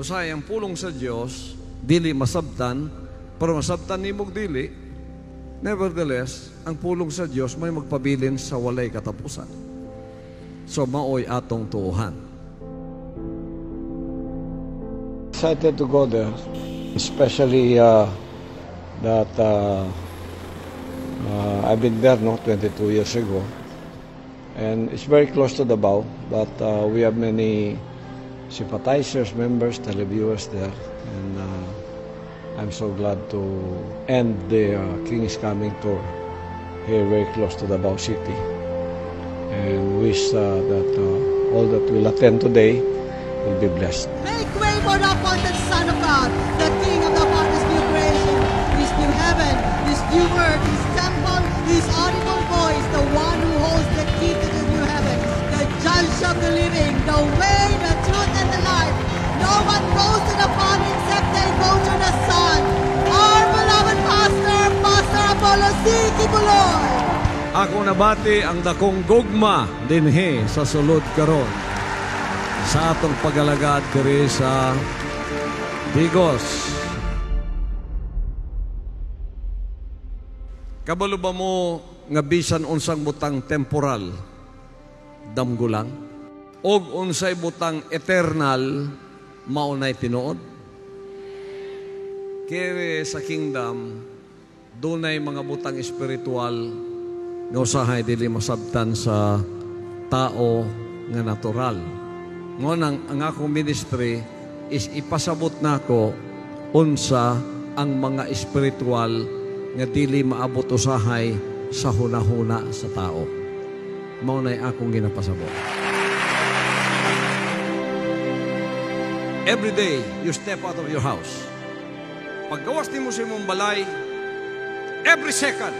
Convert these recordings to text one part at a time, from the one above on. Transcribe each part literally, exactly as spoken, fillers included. Usay ang pulong sa Dios dili masabtan, pero masabtan nimog dili. Nevertheless, ang pulong sa Dios may magpabilin sa walay katapusan. So maoy atong tuohan. Excited to go there, especially uh, that uh, uh, I've been there no twenty-two years ago, and it's very close to Davao, but uh, we have many sympathizers, members, televiewers there, and uh, I'm so glad to end the uh, King is Coming tour here very close to Davao City, and wish uh, that uh, all that will attend today will be blessed. Make way for the appointed Son of God, the King of the Father's new creation, His new heaven, His new word, His temple, His audible voice, the one who holds the key to the new heaven, the judge of the living, the way, the truth, and the life. No one goes to the Father except they go to the Son. Our beloved Pastor, Pastor Apollo C. Kibuloy. Ako nabati ang dakong gugma dinhi sa sulod karon sa atong pag-alagad, Carissa Digos. Kabalo ba mo nga bisan unsang butang temporal damgulang og unsay butang eternal mao nay tinuod? Kere sa kingdom dunay mga butang espiritual nga usahay dili masabtan sa tao nga natural. Ngunang ang akong ministry is ipasabot na ko unsa ang mga espiritual nga dili maabot usahay sa hunahuna sa tao. Maunay akong ginapasabot. Every day, you step out of your house. Paggawas ni mo sa imong balay, every second,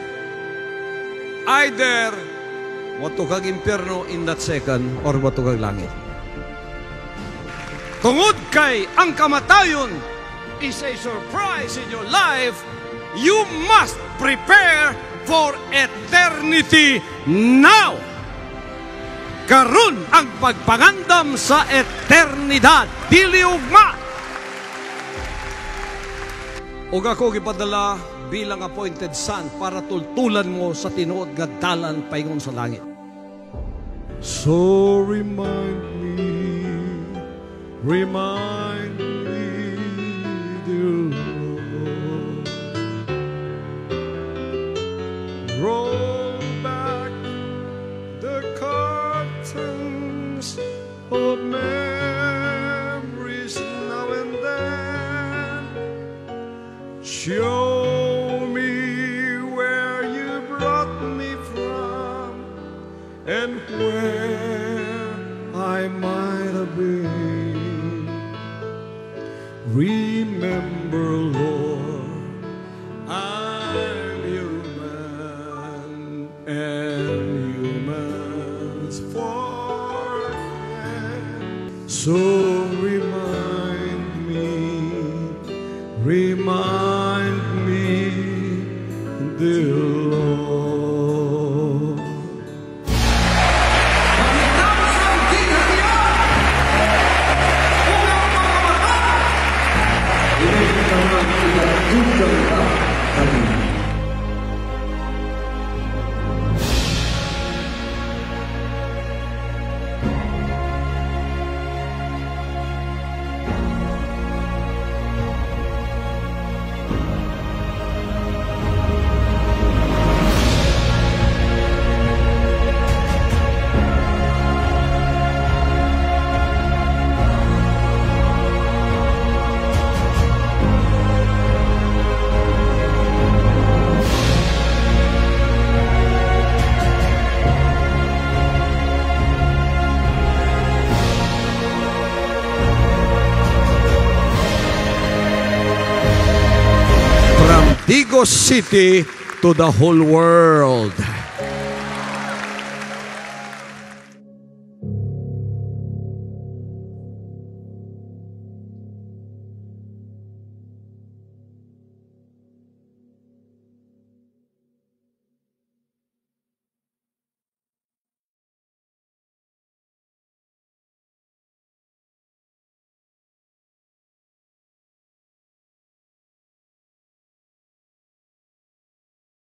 either matugag impyerno in that second or matugag langit. Tungod kay ang kamatayon is a surprise in your life, you must prepare for eternity now. Karun ang pagpangandam sa eternidad. Dili ugma. Ug ako gipadala bilang appointed son para tultulan mo sa tinuod nga dalan paingon sa langit. So remind me, remind me, dear Lord, roll back the curtains of memories now and then. Show me where you brought me from and where I might have been. Remember, Lord, I'm human, and humans forget. So remind me, remind me, dear Lord. Davao City to the whole world.